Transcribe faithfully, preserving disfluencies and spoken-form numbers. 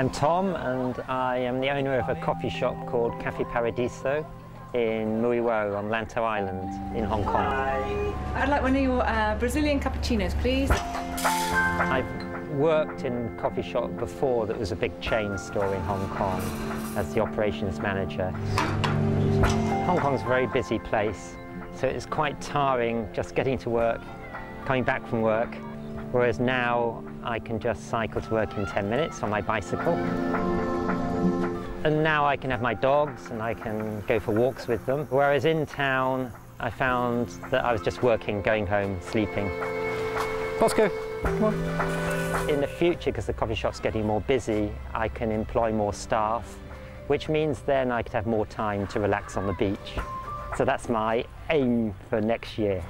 I'm Tom and I am the owner of a coffee shop called Cafe Paradiso in Mui Wo on Lantau Island in Hong Kong. I'd like one of your uh, Brazilian cappuccinos, please. I've worked in a coffee shop before that was a big chain store in Hong Kong as the operations manager. Hong Kong's a very busy place, so it's quite tiring just getting to work, coming back from work, whereas now I can just cycle to work in ten minutes on my bicycle. And now I can have my dogs and I can go for walks with them. Whereas in town, I found that I was just working, going home, sleeping. Costco, come on. In the future, because the coffee shop's getting more busy, I can employ more staff, which means then I could have more time to relax on the beach. So that's my aim for next year.